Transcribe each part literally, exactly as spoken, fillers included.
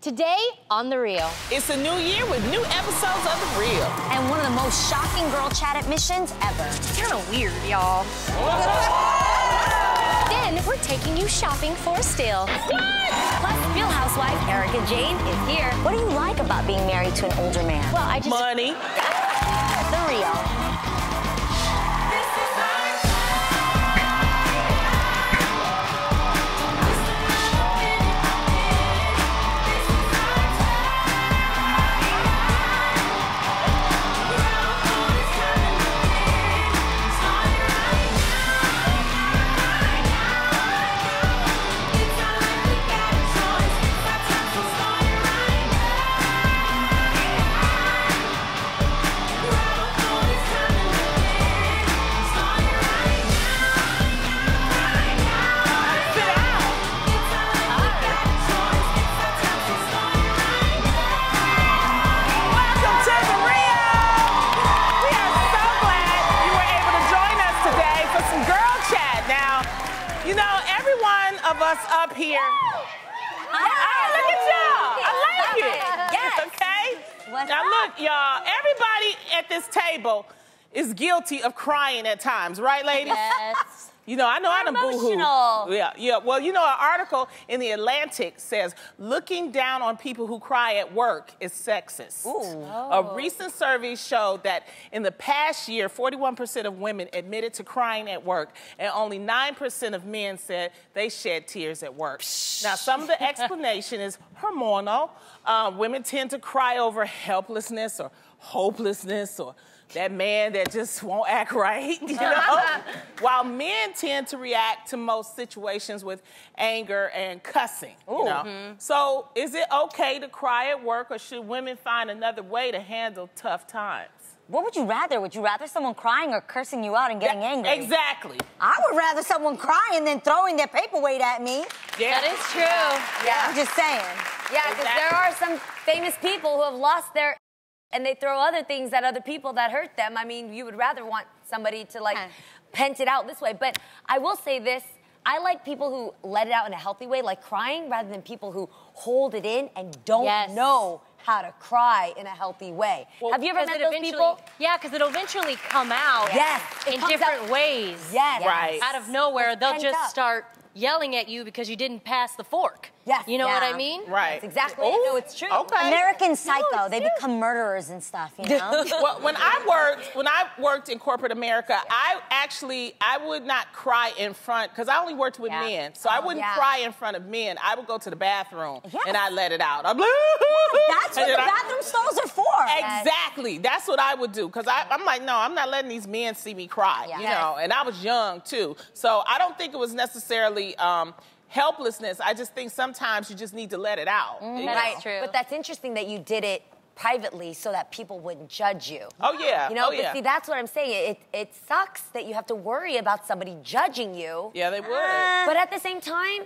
Today on The Real. It's a new year with new episodes of The Real. And one of the most shocking girl chat admissions ever. It's kind of weird, y'all. Then we're taking you shopping for still. What? Plus, Real Housewife Erika Jayne is here. What do you like about being married to an older man? Well, I just... Money. The Real. Up here. Oh, look at y'all. I like it. Yes. Okay? What's now, up? Look, y'all, everybody at this table is guilty of crying at times, right, ladies? Yes. You know, I know I'm boo-hoo. Yeah, yeah. Well, you know, an article in The Atlantic says, looking down on people who cry at work is sexist. Ooh. Oh. A recent survey showed that in the past year, forty-one percent of women admitted to crying at work, and only nine percent of men said they shed tears at work. Psh. Now, some of the explanation is hormonal. Uh, women tend to cry over helplessness or hopelessness or that man that just won't act right, you know? While men tend to react to most situations with anger and cussing, Ooh. you know? Mm-hmm. So is it okay to cry at work, or should women find another way to handle tough times? What would you rather? Would you rather someone crying or cursing you out and getting that, angry? Exactly. I would rather someone crying than throwing their paperweight at me. Yeah. That is true. Yeah, yeah. I'm just saying. Yeah, because exactly. there are some famous people who have lost their... and they throw other things at other people that hurt them. I mean, you would rather want somebody to, like, huh. pent it out this way. But I will say this. I like people who let it out in a healthy way, like crying, rather than people who hold it in and don't yes. know how to cry in a healthy way. Well, have you ever met those people? Yeah, because it'll eventually come out yes, in different out. ways. Yes. Right. Out of nowhere, it's they'll just up. start... yelling at you because you didn't pass the fork. Yes. You know yeah. what I mean? Right. That's exactly. Ooh, no, it's true. Okay. American Psycho. No, they true. become murderers and stuff, you know? Well, when I worked, when I worked in corporate America, yeah. I actually, I would not cry in front, because I only worked with yeah. men, so oh, I wouldn't yeah. cry in front of men. I would go to the bathroom yes. and I let it out. I'm like, yeah, that's what the bathroom I, stalls are for. Exactly. Yes. That's what I would do, because I'm like, no, I'm not letting these men see me cry, yeah. you yes. know? And I was young, too, so I don't think it was necessarily Um, helplessness. I just think sometimes you just need to let it out. Mm, that's true. But that's interesting that you did it privately so that people wouldn't judge you. Oh, yeah. You know, oh, but yeah. see, that's what I'm saying. It, it sucks that you have to worry about somebody judging you. Yeah, they would. Uh, but at the same time,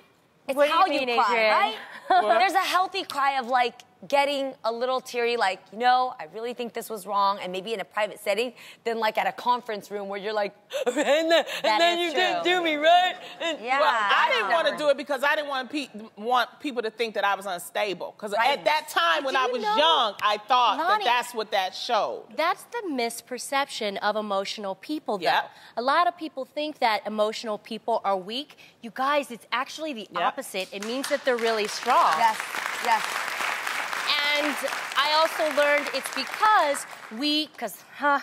it's what how you, mean, you cry, Adrienne? Right? There's a healthy cry of, like, getting a little teary, like, you know, I really think this was wrong, and maybe in a private setting, than like at a conference room where you're like, and then, and then you true. didn't do me right. And, yeah, well, I, I didn't want to do it because I didn't want pe want people to think that I was unstable. Because right. at that time but when I was know, young, I thought Loni, that that's what that showed. That's the misperception of emotional people, though. Yep. A lot of people think that emotional people are weak. You guys, it's actually the yep. opposite. It means that they're really strong. Yes. Yes. And I also learned it's because we, because, huh,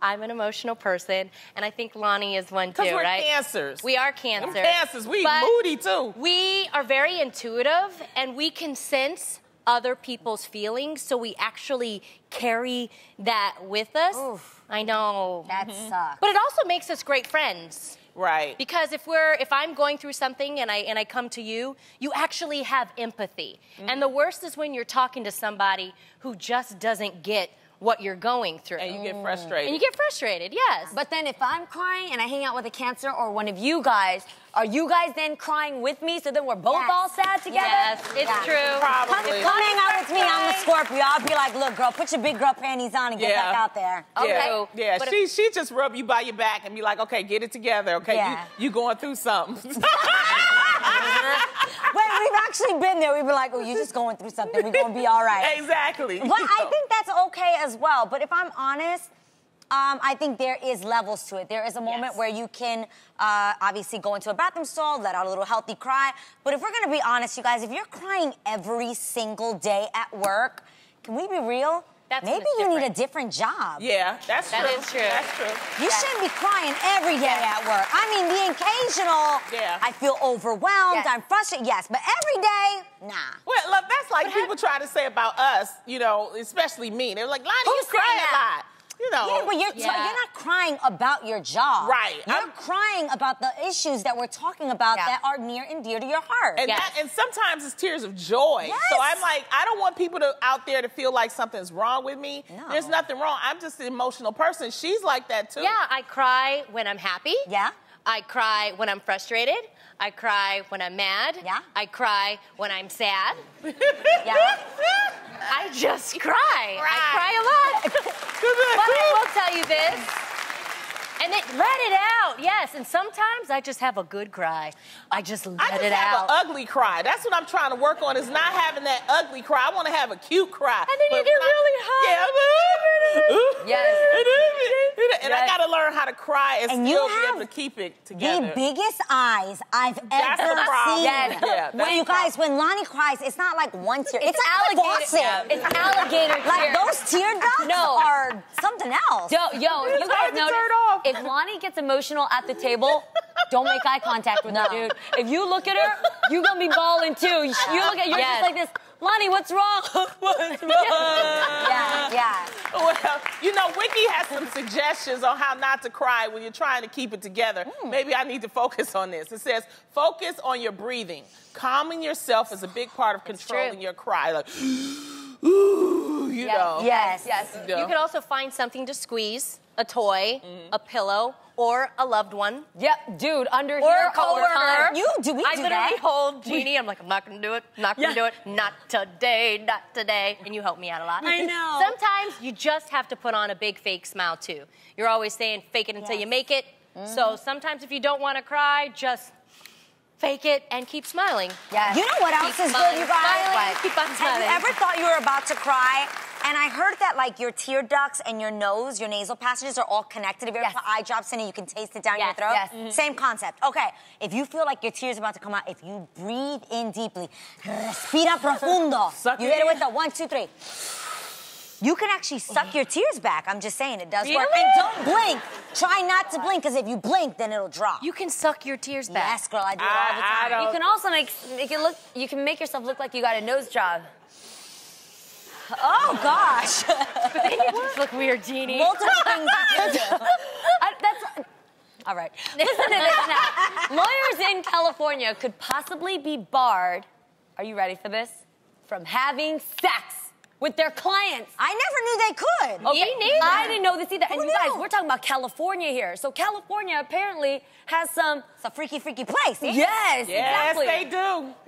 I'm an emotional person, and I think Loni is one too, right? Because we're cancers. We are cancers. We're cancers. We moody too. We are very intuitive, and we can sense other people's feelings, so we actually carry that with us. Oof. I know. That mm-hmm. sucks. But it also makes us great friends. Right. Because if we're, if I'm going through something and I, and I come to you, you actually have empathy. Mm-hmm. And the worst is when you're talking to somebody who just doesn't get what you're going through. And you get frustrated. And you get frustrated, yes. But then if I'm crying and I hang out with a cancer or one of you guys, are you guys then crying with me so then we're both yes. all sad together? Yes, it's yeah. true. Probably. Come, come hang out with me, I'm the Scorpio. I'll be like, look, girl, put your big girl panties on and get yeah. back out there. Okay. Yeah, yeah. She, if, she just rub you by your back and be like, okay, get it together, okay? Yeah. You, you going through something. Wait, we've actually been there. We've been like, oh, you're just going through something. We're going to be all right. Exactly. But I think that's okay as well. But if I'm honest, Um, I think there is levels to it. There is a moment yes. where you can uh, obviously go into a bathroom stall, let out a little healthy cry. But if we're going to be honest, you guys, if you're crying every single day at work, can we be real? That's Maybe you different. need a different job. Yeah, that's that true. That is true. That's true. You that's shouldn't be crying every day yes. at work. I mean, the occasional, yeah. I feel overwhelmed, yes. I'm frustrated, yes. But every day, nah. Well, look, that's like but people have... try to say about us, you know, especially me. They're like, Loni, you cry a lot. You know. Yeah, but you're, yeah. you're not crying about your job. Right. You're I'm, crying about the issues that we're talking about yeah. that are near and dear to your heart. And, yes. that, and sometimes it's tears of joy. Yes. So I'm like, I don't want people to, out there to feel like something's wrong with me. No. There's nothing wrong. I'm just an emotional person. She's like that, too. Yeah, I cry when I'm happy. Yeah. I cry when I'm frustrated. I cry when I'm mad. Yeah. I cry when I'm sad. yeah. I just cry. Right. I cry a lot. But I will tell you this, and it, let it out, yes. And sometimes I just have a good cry. I just let I just it out. I have an ugly cry. That's what I'm trying to work on, is not having that ugly cry. I want to have a cute cry. And then but you get really hot. Yeah. Yes. And yes. I got to learn how to cry and, and still be able to keep it together. The biggest eyes I've that's ever seen. Yes. Yeah, when you guys, when Loni cries, it's not like one tear. It's, it's like alligator. Yeah. It's alligator tears. Like those tear ducts no. are something else. Yo, yo you guys notice. If Loni gets emotional at the table, don't make eye contact with no. her, dude. If you look at her, you're going to be bawling, too. You look at, you're yes. just like this, Loni, what's wrong? What's wrong? Yeah, yeah. Well, you know, Wiki has some suggestions on how not to cry when you're trying to keep it together. Mm. Maybe I need to focus on this. It says, focus on your breathing. Calming yourself is a big part of controlling your cry. Like, ooh, you yes. know. Yes, yes. You, know. You can also find something to squeeze. A toy, mm-hmm. a pillow, or a loved one. Yep, dude, under or here all the time. You do we I do literally that? hold Jeannie. I'm like, I'm not gonna do it. Not gonna yeah. do it. Not today. Not today. And you help me out a lot. I know. Sometimes you just have to put on a big fake smile too. You're always saying fake it until yes. you make it. Mm-hmm. So sometimes if you don't want to cry, just fake it and keep smiling. Yes. You know what else keep is smiling, good, you guys? Keep on smiling. Have you ever thought you were about to cry? And I heard that, like, your tear ducts and your nose, your nasal passages are all connected. If you ever put eye drops in it, you can taste it down yes, your throat. Yes. Mm-hmm. Same concept. Okay, if you feel like your tear's about to come out, if you breathe in deeply, respira profundo. Suck you hit it with the one, two, three. You can actually suck your tears back. I'm just saying, it does really? work. And don't blink. Try not to blink, because if you blink, then it'll drop. You can suck your tears back. Yes, girl, I do it I, all the time. I don't... You can also make, make it look, you can make yourself look like you got a nose job. Oh, gosh. You just look weird, Jeannie. Multiple things you do. I, that's... All right. Listen to this now. Lawyers in California could possibly be barred, are you ready for this, from having sex with their clients. I never knew they could. Oh, okay. Me neither. I didn't know this either. Who and you knew? Guys, we're talking about California here. So California apparently has some... It's a freaky, freaky place. Eh? Yes, yes, exactly. Yes, they do.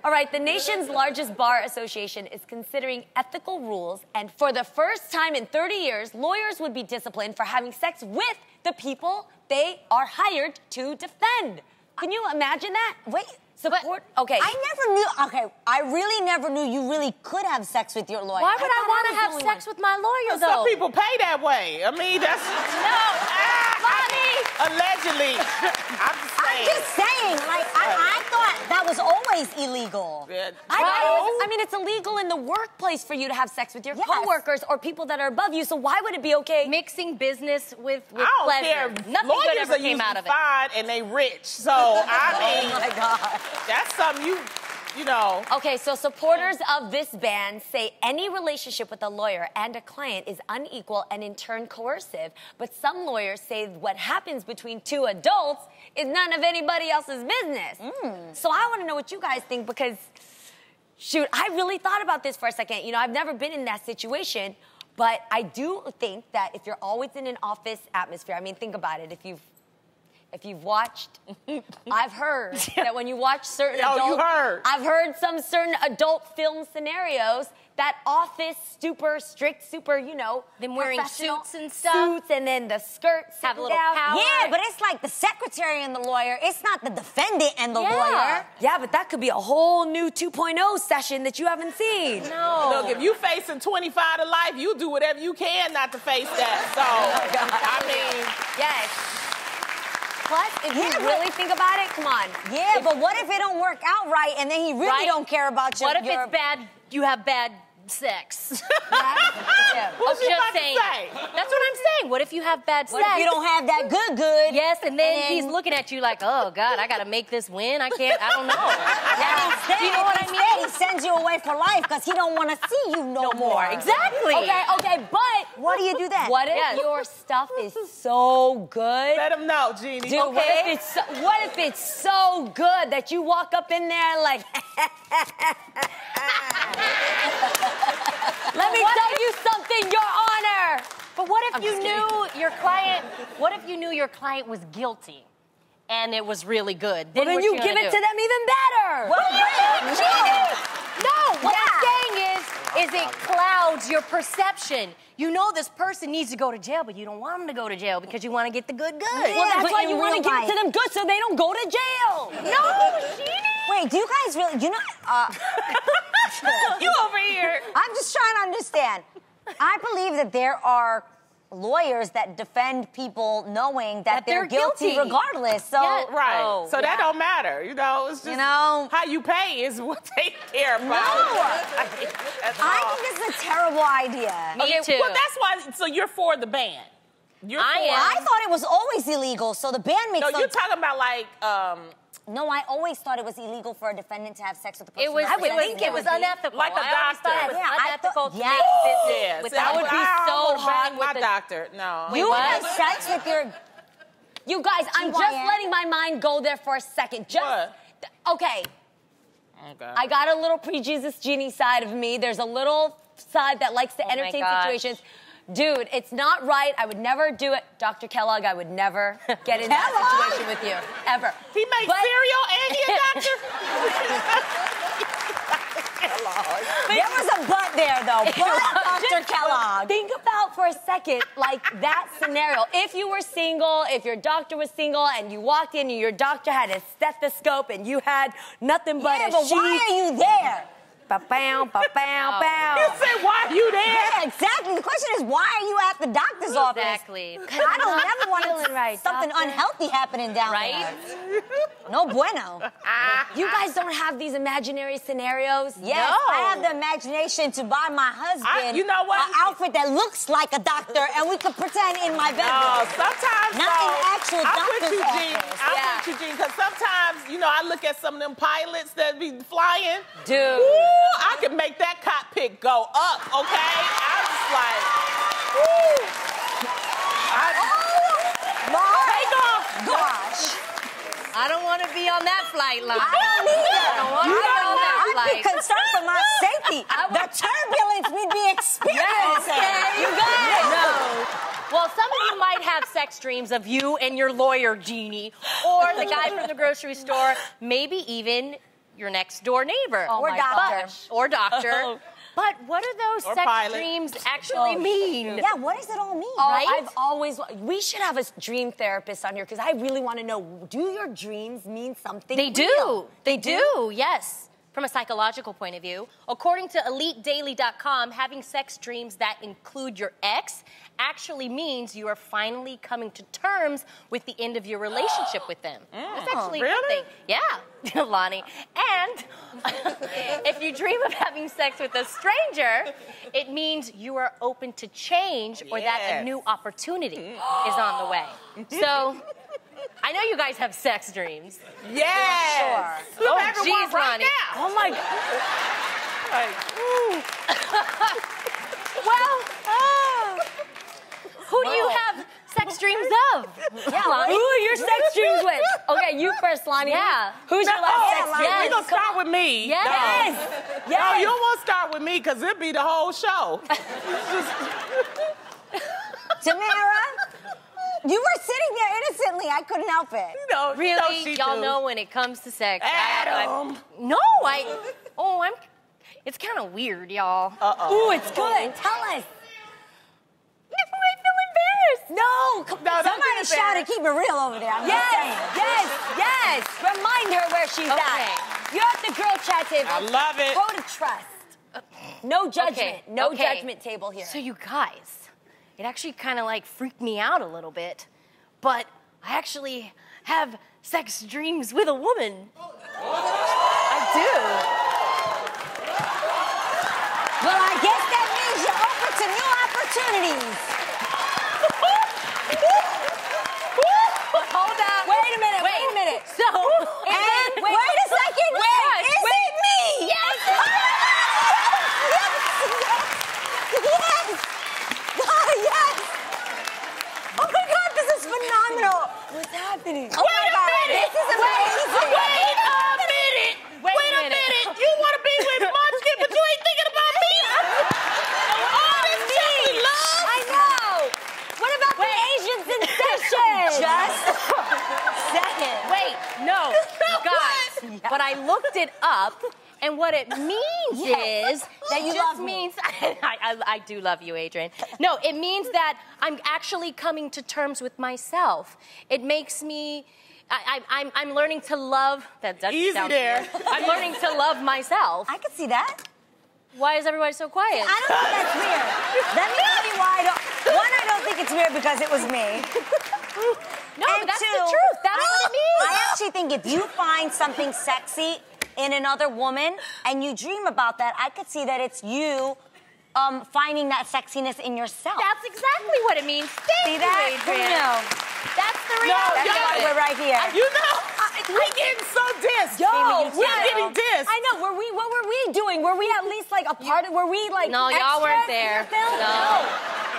All right, the nation's largest bar association is considering ethical rules, and for the first time in thirty years, lawyers would be disciplined for having sex with the people they are hired to defend. Can you imagine that? Wait. Support? But, okay. I never knew, okay, I really never knew you really could have sex with your lawyer. Why would I, I want to have sex with my lawyer, though? Some people pay that way. I mean, that's... No, ah, Loni! Allegedly. I'm just saying. I'm just saying, like, I, I thought that was always illegal. Yeah. I, I, I mean, it's illegal in the workplace for you to have sex with your yes. coworkers or people that are above you, so why would it be okay? Mixing business with, with I don't pleasure. Care. Nothing good ever came out of it. Lawyers are usually fine and they rich, so I mean... Oh, my God. That's something you, you know. Okay, so supporters of this ban say any relationship with a lawyer and a client is unequal and in turn coercive. But some lawyers say what happens between two adults is none of anybody else's business. Mm. So I want to know what you guys think because, shoot, I really thought about this for a second. You know, I've never been in that situation. But I do think that if you're always in an office atmosphere, I mean, think about it. If you've If you've watched, I've heard that when you watch certain oh, adult, you heard. I've heard some certain adult film scenarios that office super strict, super you know, them wearing suits and stuff, suits and then the skirts have a little down. Power. Yeah, but it's like the secretary and the lawyer. It's not the defendant and the yeah. lawyer. Yeah, but that could be a whole new two point oh session that you haven't seen. No. Look, if you facing twenty-five to life, you do whatever you can not to face that. So oh, I mean, yes. Plus, if yeah, you really think about it, come on. Yeah, if, but what if it don't work out right and then he really right? don't care about you? What if your... it's bad, you have bad sex? Right? Yeah. What's she about to say? That's what I'm saying. What if you have bad what sex? If you don't have that good, good. Yes, and then and... he's looking at you like, oh, God, I got to make this win. I can't, I don't know. That do you know what I mean? He sends you away for life because he don't want to see you no, no more. more. Exactly. Okay, okay, but... what do you do then? What if yes. your stuff is so good? Let him know, Jeannie. Dude, okay. What if, it's so, what if it's so good that you walk up in there like... Let me tell you something, Your Honor. But what if I'm you knew your client, what if you knew your client was guilty and it was really good? Then, well, then you, you give it do? to them even better. What, what are you doing, Jeannie? No, what yeah. I'm saying is, is it clouds your perception. You know this person needs to go to jail, but you don't want them to go to jail because you want to get the good good. Yeah, well, that's why you want to give it to them good so they don't go to jail. No, Jeannie. Wait, do you guys really, you know, uh, you over here. I'm just trying to understand. I believe that there are lawyers that defend people knowing that, that they're, they're guilty, guilty regardless. So yeah, right. Oh, so yeah. that don't matter. You know, it's just you know, how you pay is what they care about. No. I, mean, I think this is a terrible idea. Me okay, too. Well, that's why, so you're for the ban. You're I for am. I thought it was always illegal, so the ban makes sense. No, you're talking about like... Um, No, I always thought it was illegal for a defendant to have sex with a person. It was, I would think it was unethical. Like a doctor. I always thought it was yeah, unethical to yes. make business. Yes. That would be I so hard with my the, doctor. No. You have sex with your... You guys, I'm just letting my mind go there for a second. Just, what? Okay. Okay. I got a little pre-Jesus Jeannie side of me. There's a little side that likes to oh entertain situations. Dude, it's not right. I would never do it. Doctor Kellogg, I would never get in that situation with you, ever. He makes but... cereal and he a doctor. Kellogg. There was a but there, though. But Doctor Kellogg. Think about for a second, like, that scenario. If you were single, if your doctor was single, and you walked in and your doctor had a stethoscope and you had nothing but yeah, a but sheet. Why are you there? Ba-bam, ba-bam, ba-bam. You say, why are you there? Yeah, exactly. The question is, why are you at the doctor's office? Exactly. I don't ever want to right, something doctor. unhealthy happening down right? there. Right? No bueno. You guys don't have these imaginary scenarios? Yes, no. I have the imagination to buy my husband I, you know what? an outfit that looks like a doctor and we could pretend in my bedroom. No, sometimes, Not though, in actual I'm doctor's with you, office. I'm yeah. with you, Jeannie, because sometimes, you know, I look at some of them pilots that be flying. Dude. Woo! I can make that cockpit go up, okay? I'm just like, woo. I, oh, my take off. Gosh. I don't want to be on that flight line. I don't either. I don't want to be on that I'd flight. I'd be concerned for my safety. The turbulence we'd be experiencing. Yes, you guys. No. Well, some of you might have sex dreams of you and your lawyer, Jeannie, or the guy from the grocery store, maybe even... your next door neighbor. Oh or, doctor. But, or doctor. Or doctor. But what do those or sex pilot. dreams actually oh, mean? Yeah, what does it all mean? Oh, right? I've always, we should have a dream therapist on here because I really want to know, do your dreams mean something They real? do. They, they do? do, yes. From a psychological point of view, according to elite daily dot com, having sex dreams that include your ex actually means you are finally coming to terms with the end of your relationship with them. Mm. That's actually really? a good thing. Yeah, Loni. And if you dream of having sex with a stranger, it means you are open to change or yes. that a new opportunity mm. is on the way. So... I know you guys have sex dreams. Yes. Sure. Oh, jeez, right now. Oh, my God. Well, oh. who do you have sex dreams of? Yeah, Loni. Who are your sex dreams with? Okay, you first, Loni. Yeah. Who's no, your last oh, sex dream? Yes. You're going to start with me. Yes. No, yes. no you don't want to start with me because it'd be the whole show. Tamera? You were sitting there innocently. I couldn't help it. No, really, no, y'all know when it comes to sex. Adam. I, I, no, I. Oh, I'm. It's kind of weird, y'all. Uh oh. Ooh, it's good. Tell us. I feel embarrassed. No, no somebody shouted, "Keep it real" over there. I'm yes, yes, yes. Remind her where she's okay. at. You're at the girl chat table. I love it. Go to trust. No judgment. Okay. No okay. judgment table here. So you guys, it actually kind of like freaked me out a little bit, but I actually have sex dreams with a woman. Oh. I do. Well, I guess that means you're open to new opportunities. Hold up. Wait a minute. Wait, wait a minute. So, and and wait, wait a second. Wait. Yes. Is wait. It me? Yes. Yes! God, yes! Oh my God, this is phenomenal! What's happening? Oh wait my God, a minute! This is amazing! Wait, wait a minute! Wait, wait a minute! minute. You want to be with Munchkin, but you ain't thinking about me! All this stuff we love! I know! What about wait. the Asian sensation? Just second. Wait, no, guys, yeah. But I looked it up. And what it means yes. is that you just love means me. I, I, I do love you, Adrienne. No, it means that I'm actually coming to terms with myself. It makes me. I, I, I'm I'm learning to love. That doesn't Easy sound there. Weird. I'm learning to love myself. I can see that. Why is everybody so quiet? I don't think that's weird. Let me tell you why. I don't, one, I don't think it's weird because it was me. No, and but that's two, the truth. That's what it means. I actually think if you find something sexy in another woman, and you dream about that, I could see that it's you um, finding that sexiness in yourself. That's exactly what it means. Thank see you, that? Adrienne. No. That's the reality. No, that's why we're right here. You know, I, we're getting so dissed. Yo, we're getting dissed. I know. Were we? What were we doing? Were we at least like a part of? Were we like? No, y'all weren't there. No. no.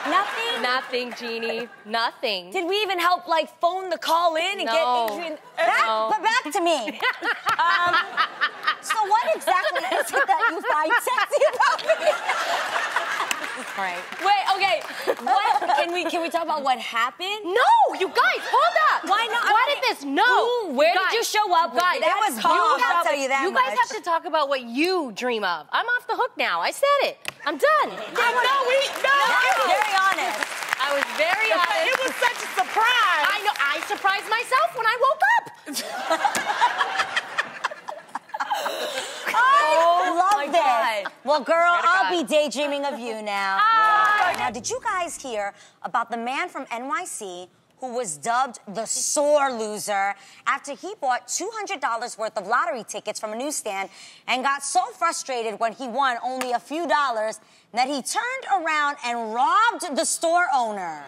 Nothing? Nothing, Jeannie. Nothing. Did we even help, like, phone the call in and no. get Adrienne? Back, no. But back to me. um, so what exactly is it that you find sexy about me? Right. Wait, okay. What, can we can we talk about what happened? No, you guys, hold up. Why not? Why did this? No. Ooh, where guys, did you show up? Guys, that was you. I'll tell you that You guys much. have to talk about what you dream of. I'm off the hook now. I said it. I'm done. Yeah, I know we no. no. Very honest. I was very honest. It was such a surprise. I know. I surprised myself when I woke up. I oh, love my this. God. Well, girl, I'll be daydreaming of you now. Ah. Now, did you guys hear about the man from N Y C who was dubbed the sore loser after he bought two hundred dollars worth of lottery tickets from a newsstand and got so frustrated when he won only a few dollars that he turned around and robbed the store owner?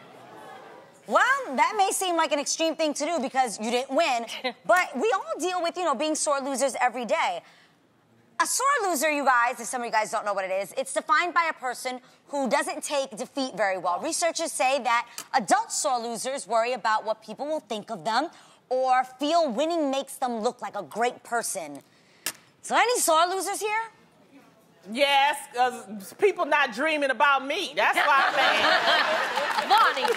Well, that may seem like an extreme thing to do because you didn't win, but we all deal with, you know, being sore losers every day. A sore loser, you guys, if some of you guys don't know what it is, it's defined by a person who doesn't take defeat very well. Researchers say that adult sore losers worry about what people will think of them or feel winning makes them look like a great person. So any sore losers here? Yes, because people not dreaming about me. That's why I'm saying. Bonnie.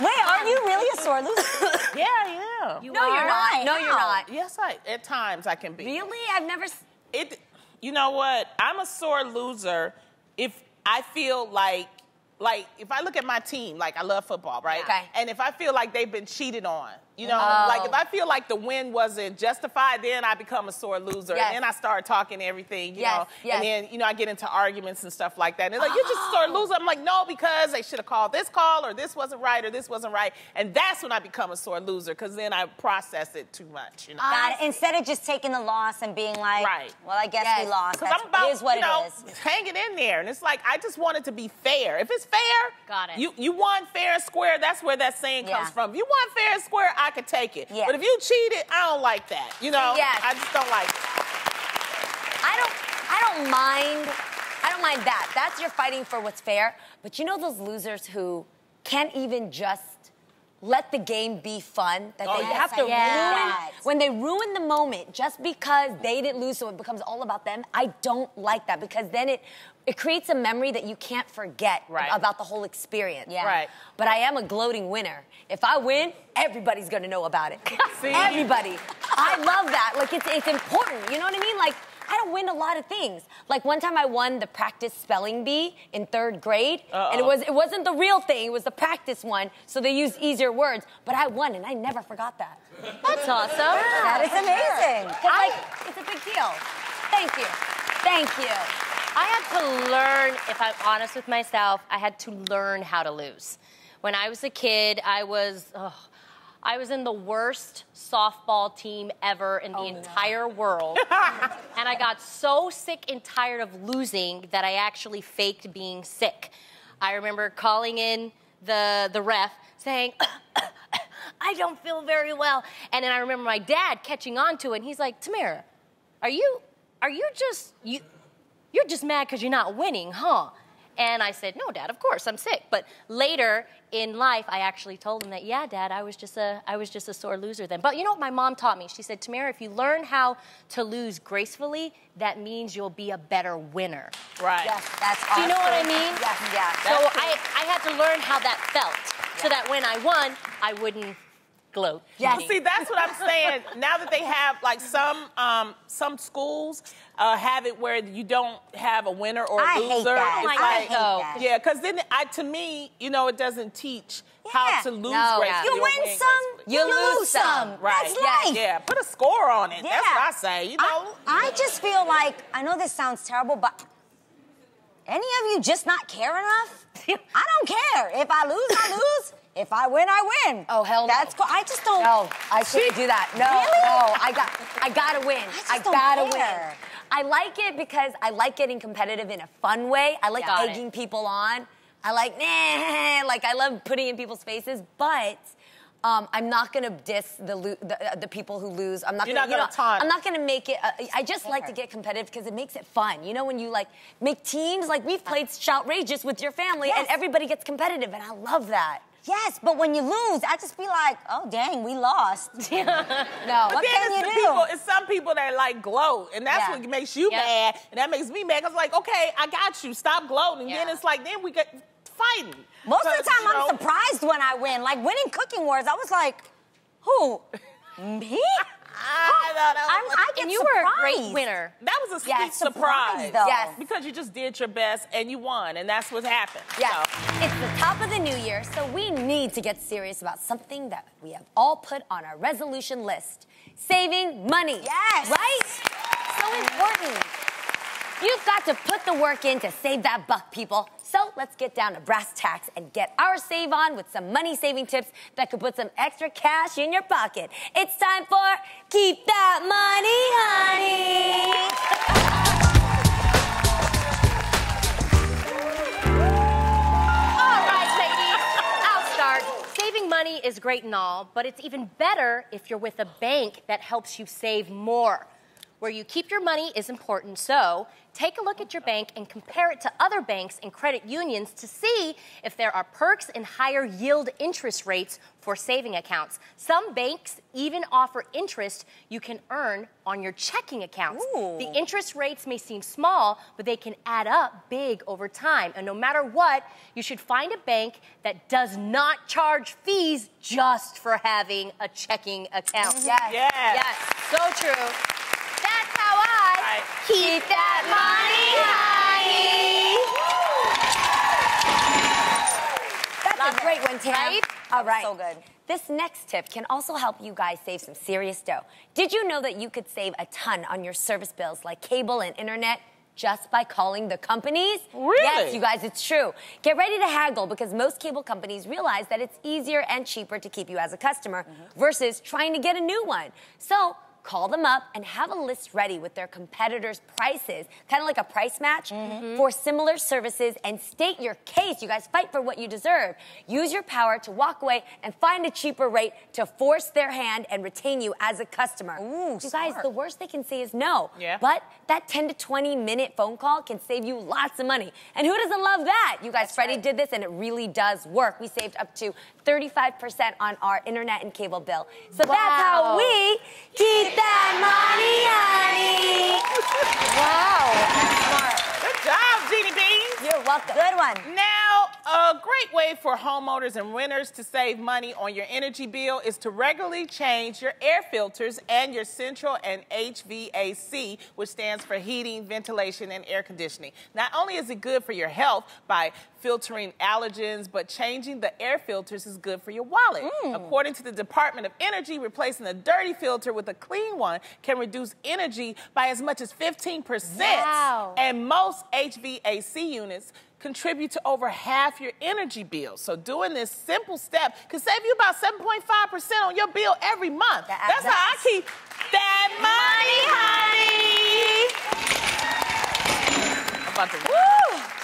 Wait, are you really a sore loser? Yeah, yeah. You no, are? You're not. No, no, you're not. Yes, I, at times I can be. Really? I've never... It, you know what? I'm a sore loser if I feel like, like if I look at my team, like I love football, right? Okay. And if I feel like they've been cheated on, you know, oh. like if I feel like the win wasn't justified, then I become a sore loser. Yes. And then I start talking everything, you yes. know. Yes. And then, you know, I get into arguments and stuff like that. And they're like, oh. you're just a sore loser. I'm like, no, because they should have called this call or this wasn't right or this wasn't right. And that's when I become a sore loser because then I process it too much. You know? uh, Instead of just taking the loss and being like, right. well, I guess yes. we lost. Because I'm about, it is what you know, it is. hanging in there. And it's like, I just want it to be fair. If it's fair, Got it. you, you won fair and square. That's where that saying yeah. comes from. If you won fair and square, I could take it. Yeah. But if you cheated, I don't like that. You know, yes. I just don't like it. I don't, I don't mind, I don't mind that. That's you're fighting for what's fair. But you know those losers who can't even just let the game be fun, that oh, they yes, have to yeah. ruin, God. when they ruin the moment just because they didn't lose so it becomes all about them, I don't like that because then it it creates a memory that you can't forget right. about the whole experience. Yeah. Right. But I am a gloating winner. If I win, everybody's gonna know about it. See? Everybody. I love that, like it's, it's important, you know what I mean? Like, I don't win a lot of things. Like one time I won the practice spelling bee in third grade. Uh-oh. And it, was, it wasn't the real thing, it was the practice one. So they used easier words, but I won and I never forgot that. That's awesome. Yeah, that is amazing. Sure. I, like, it's a big deal. Thank you, thank you. I had to learn, if I'm honest with myself, I had to learn how to lose. When I was a kid, I was, oh, I was in the worst softball team ever in the oh, entire no. world. And I got so sick and tired of losing that I actually faked being sick. I remember calling in the, the ref saying, I don't feel very well. And then I remember my dad catching on to it and he's like, Tamera, are you, are you just, you, you're just mad because you're not winning, huh? And I said, no, Dad, of course, I'm sick. But later in life, I actually told him that, yeah, Dad, I was just a, I was just a sore loser then. But you know what my mom taught me? She said, Tamera, if you learn how to lose gracefully, that means you'll be a better winner. Right. Yes, that's awesome. Do you know what I mean? Yes, yeah. So I, I had to learn how that felt yeah. so that when I won, I wouldn't gloat. Yeah. Well, see, that's what I'm saying. Now that they have, like, some um, some schools uh, have it where you don't have a winner or a I loser. Hate that. It's I like, hate that. Yeah, because then, I, to me, you know, it doesn't teach yeah. how to lose no, gracefully. You win some, you, you lose some. some. Right. That's yeah, life. Yeah, put a score on it. Yeah. That's what I say, you know? I, I just feel like, I know this sounds terrible, but any of you just not care enough? I don't care. If I lose, I lose. If I win, I win. Oh, hell no. That's cool. I just don't. No, I shouldn't do that. No, really? no, I got, I gotta win. I, just I don't gotta care. win. I like it because I like getting competitive in a fun way. I like got egging it. people on. I like, nah, like I love putting in people's faces, but um, I'm not gonna diss the, lo the, uh, the people who lose. I'm not You're gonna, not gonna you know, I'm not gonna make it, uh, I just like to get competitive because it makes it fun. You know, when you like make teams, like we've played Shoutrageous with your family yes. and everybody gets competitive and I love that. Yes, but when you lose, I just be like, oh, dang, we lost. no, but what can you do? People, it's some people that, like, gloat, and that's yeah. what makes you yep. mad, and that makes me mad. I was like, okay, I got you. Stop gloating. Yeah. Then it's like, then we get fighting. Most of the time, I'm know, surprised when I win. Like, winning Cooking Wars, I was like, who? Me? I, know, that was, I, I get and you surprised. were a great winner. That was a yeah, surprise, surprise yes. because you just did your best and you won, and that's what happened. Yeah, so. It's the top of the new year, so we need to get serious about something that we have all put on our resolution list: saving money. Yes, right? So important. You've got to put the work in to save that buck, people. So let's get down to brass tacks and get our save on with some money-saving tips that could put some extra cash in your pocket. It's time for Keep That Money, Honey. All right, ladies, I'll start. Saving money is great and all, but it's even better if you're with a bank that helps you save more. Where you keep your money is important, so take a look at your bank and compare it to other banks and credit unions to see if there are perks and higher yield interest rates for saving accounts. Some banks even offer interest you can earn on your checking accounts. Ooh. The interest rates may seem small, but they can add up big over time. And no matter what, you should find a bank that does not charge fees just for having a checking account. Mm-hmm. Yes. Yes. Yes. So true. Keep that money, honey. That's Love a great it. one, Tam. Right? All right. So good. This next tip can also help you guys save some serious dough. Did you know that you could save a ton on your service bills like cable and internet just by calling the companies? Really? Yes, you guys, it's true. Get ready to haggle because most cable companies realize that it's easier and cheaper to keep you as a customer mm-hmm. versus trying to get a new one. So call them up and have a list ready with their competitors' prices, kind of like a price match, mm-hmm. for similar services, and state your case. You guys fight for what you deserve. Use your power to walk away and find a cheaper rate to force their hand and retain you as a customer. Ooh, you smart. Guys, the worst they can say is no. Yeah. But that ten to twenty minute phone call can save you lots of money. And who doesn't love that? You guys, That's Freddie right. did this and it really does work. We saved up to thirty-five percent on our internet and cable bill. So wow. that's how we keep that money, honey. Wow. Smart. Good job, Jeannie Beans. You're welcome. Good one. Now, a great way for homeowners and renters to save money on your energy bill is to regularly change your air filters and your central and H V A C, which stands for heating, ventilation, and air conditioning. Not only is it good for your health by filtering allergens, but changing the air filters is good for your wallet. Mm. According to the Department of Energy, replacing a dirty filter with a clean one can reduce energy by as much as fifteen percent. Wow. And most H V A C units contribute to over half your energy bill. So doing this simple step could save you about seven point five percent on your bill every month. That, That's that, how I keep that money, honey. I'm about to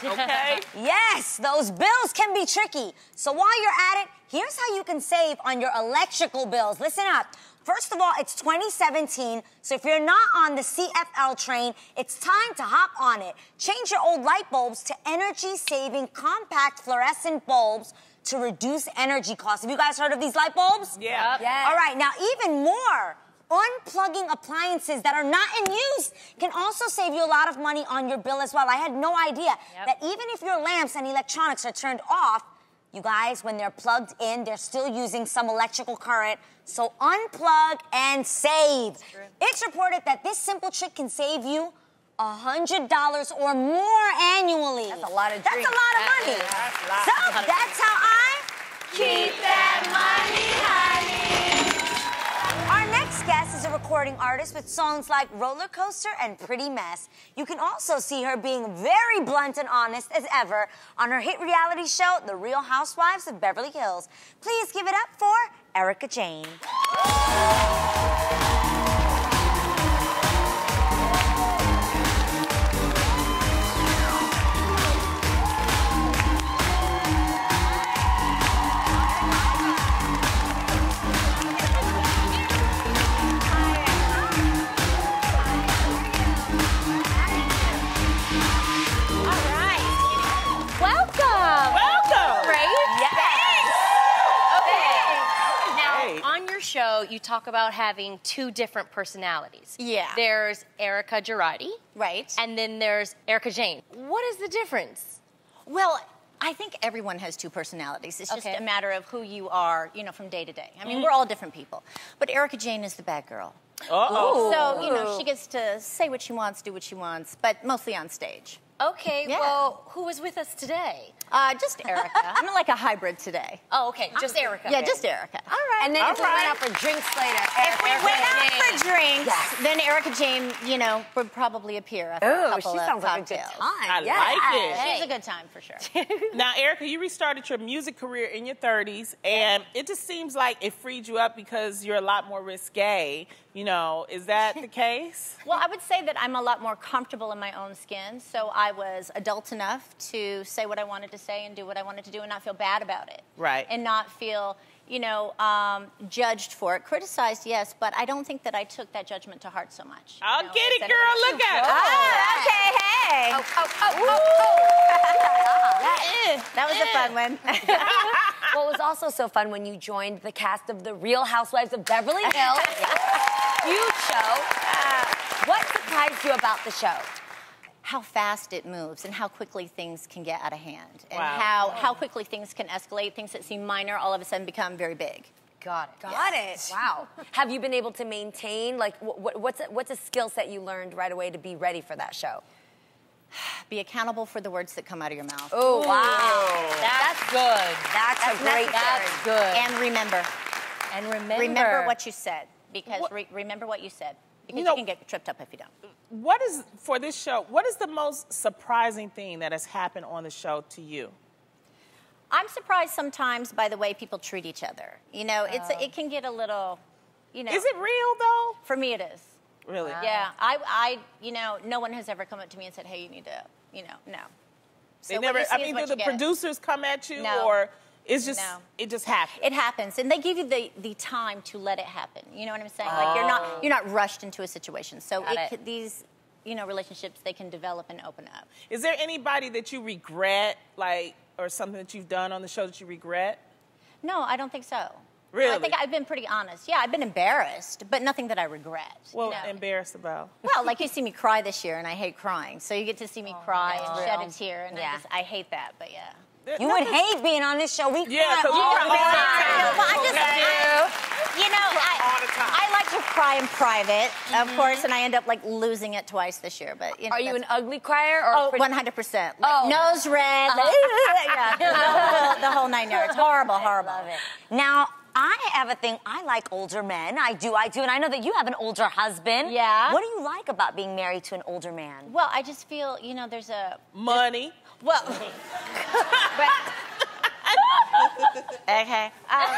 woo, okay? Yes, those bills can be tricky. So while you're at it, here's how you can save on your electrical bills. Listen up. First of all, it's twenty seventeen, so if you're not on the C F L train, it's time to hop on it. Change your old light bulbs to energy-saving compact fluorescent bulbs to reduce energy costs. Have you guys heard of these light bulbs? Yeah. Yes. All right, now even more, unplugging appliances that are not in use can also save you a lot of money on your bill as well. I had no idea yep. that even if your lamps and electronics are turned off, you guys, when they're plugged in, they're still using some electrical current. So unplug and save. It's reported that this simple trick can save you one hundred dollars or more annually. That's a lot of That's drink. a lot of that's money. That's a lot, so a lot that's how I keep that money, honey. Our next guest is a recording artist with songs like Roller Coaster and Pretty Mess. You can also see her being very blunt and honest as ever on her hit reality show, The Real Housewives of Beverly Hills. Please give it up for Erika Jayne. Show, you talk about having two different personalities. Yeah. There's Erika Girardi. Right. And then there's Erika Jayne. What is the difference? Well, I think everyone has two personalities. It's okay. just a matter of who you are, you know, from day to day. I mean, mm-hmm. we're all different people. But Erika Jayne is the bad girl. Uh-oh. So, you know, she gets to say what she wants, do what she wants, but mostly on stage. Okay, yeah. well, who was with us today? Uh, just Erika. I'm like a hybrid today. Oh, okay, just I'm, Erika. Yeah, just Erika. All right. And then All if right. we went out for drinks later. Erika, if we Erika went out Jayne. for drinks, yes. then Erika Jayne, you know, would probably appear after Ooh, a couple she sounds of cocktails. Like a good time. I yeah. like it. She's a good time for sure. Now, Erika, you restarted your music career in your thirties, and yeah. it just seems like it freed you up because you're a lot more risque. You know, is that the case? Well, I would say that I'm a lot more comfortable in my own skin, so I was adult enough to say what I wanted to say and do what I wanted to do and not feel bad about it. Right. And not feel, you know, um, judged for it. Criticized, yes, but I don't think that I took that judgment to heart so much. I'll know, get it, girl. Look at it. Oh, okay, hey. Oh, oh, oh, oh, oh. that, that was a fun one. Well, it was also so fun when you joined the cast of The Real Housewives of Beverly Hills. Huge show. What surprised you about the show? How fast it moves and how quickly things can get out of hand. And wow. how, how quickly things can escalate. Things that seem minor all of a sudden become very big. Got it. Got yes. it. Wow. Have you been able to maintain, like, what, what's a, what's a skill set you learned right away to be ready for that show? Be accountable for the words that come out of your mouth. Oh, wow. That's, that's good. That's, that's a great, that's good. And remember. And remember. Remember what you said. Because what? Re remember what you said. Because you, know, you can get tripped up if you don't. What is, for this show, what is the most surprising thing that has happened on the show to you? I'm surprised sometimes by the way people treat each other. You know, oh. it's, it can get a little you know. Is it real though? For me, it is. Really? Wow. Yeah. I, I, you know, no one has ever come up to me and said, "Hey, you need to," you know, no. So they never. I mean, do the producers come at you, no. or it's just no. it just happens? It happens, and they give you the the time to let it happen. You know what I'm saying? Oh. Like you're not you're not rushed into a situation. So it, it. these. you know, relationships, they can develop and open up. Is there anybody that you regret, like, or something that you've done on the show that you regret? No, I don't think so. Really? No, I think I've been pretty honest. Yeah, I've been embarrassed, but nothing that I regret. Well, no. embarrassed about? Well, like you see me cry this year, and I hate crying. So you get to see me oh, cry and real. shed a tear, and yeah. I, just, I hate that, but yeah. You no, would hate being on this show. We yeah, cry all, all the time. Well, I just, okay. I, you know, I, I like to cry in private, mm-hmm. of course, and I end up like losing it twice this year. But you know, are you an ugly crier or one hundred percent? Nose red, uh-huh. like, yeah, the, whole, the whole nine yards. Horrible, horrible. I love it. Now. I have a thing, I like older men. I do, I do. And I know that you have an older husband. Yeah. What do you like about being married to an older man? Well, I just feel, you know, there's a... Money. Just, well... okay. Um,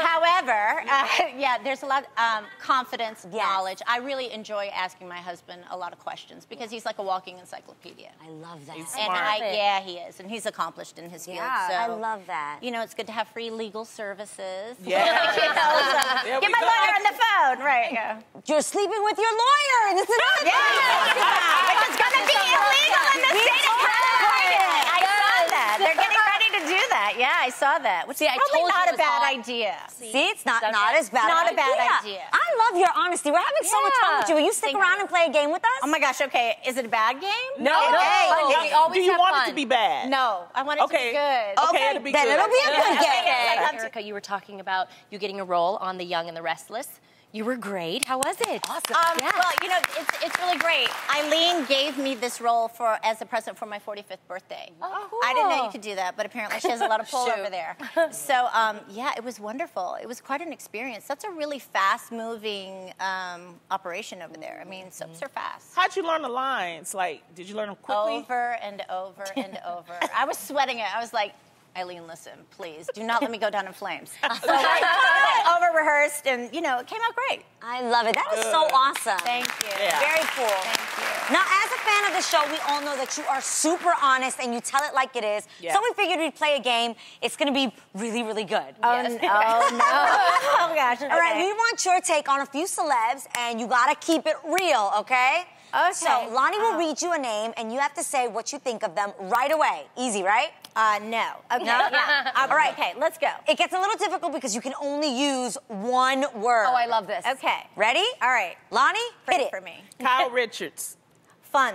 however, uh, yeah, there's a lot of um, confidence, yes. knowledge. I really enjoy asking my husband a lot of questions because yeah. he's like a walking encyclopedia. I love that. He's smart. And I, yeah, he is, and he's accomplished in his yeah, field. Yeah, so, I love that. You know, it's good to have free legal services. Yeah. you know, so get my go. lawyer on the phone, right? Yeah. You're sleeping with your lawyer, and it's another yeah. thing. Yeah. Which is gonna be illegal in the state of California. I saw that. They're getting ready to do that. Yeah, I saw that. Which See, is I probably told not a bad all... idea. See, See, it's not, not as bad not idea. a bad idea. I love your honesty. We're having yeah. so much fun with you. Will you stick Thank around you. and play a game with us? Oh my gosh, okay. Is it a bad game? No. no. Hey. no. We always Do you have want fun. it to be bad? No. I want it okay. to be good. Okay, okay. It'll be then good. it'll be a good game. Okay. Okay. Erika, you were talking about you getting a role on The Young and the Restless. You were great. How was it? Awesome. Um, yeah. Well, you know, it's, it's really great. Eileen gave me this role for as a present for my forty-fifth birthday. Oh, cool. I didn't know you could do that, but apparently she has a lot of pull over there. So, um, yeah, it was wonderful. It was quite an experience. That's a really fast-moving um, operation over there. I mean, soaps are fast. How'd you learn the lines? Like, did you learn them quickly? Over and over and over. I was sweating it. I was like... Eileen, listen, please, do not let me go down in flames. So I over-rehearsed, and, you know, it came out great. I love it. That was so awesome. Thank you. Yeah. Very cool. Thank you. Now, as a fan of the show, we all know that you are super honest, and you tell it like it is. Yeah. So we figured we'd play a game. It's going to be really, really good. Oh, yes. no. oh, no. Oh, gosh. All okay. right, we want your take on a few celebs, and you got to keep it real, okay? Okay. So, Loni will oh. read you a name, and you have to say what you think of them right away. Easy, right? Uh, no. Okay. No? Yeah. Um, all right. Okay, let's go. It gets a little difficult because you can only use one word. Oh, I love this. Okay. Ready? All right. Loni, hit it. for me. Kyle Richards. Fun.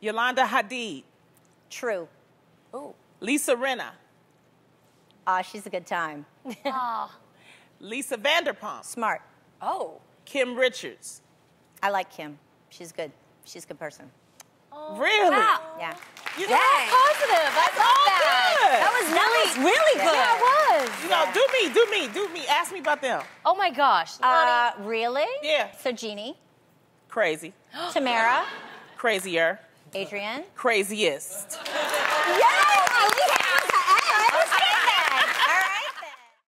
Yolanda Hadid. True. Ooh. Lisa Rinna. Aw, uh, she's a good time. Oh. Lisa Vanderpump. Smart. Oh. Kim Richards. I like Kim. She's good. She's a good person. Oh, really? Wow. Yeah. You know, that was positive. I love that. Good. That was really, that was really good. Yeah, it was. You know, do me, do me, do me. Ask me about them. Oh my gosh. Uh, really? Yeah. So Jeannie. Crazy. Tamera. Crazier. Adrienne. Craziest. Yes.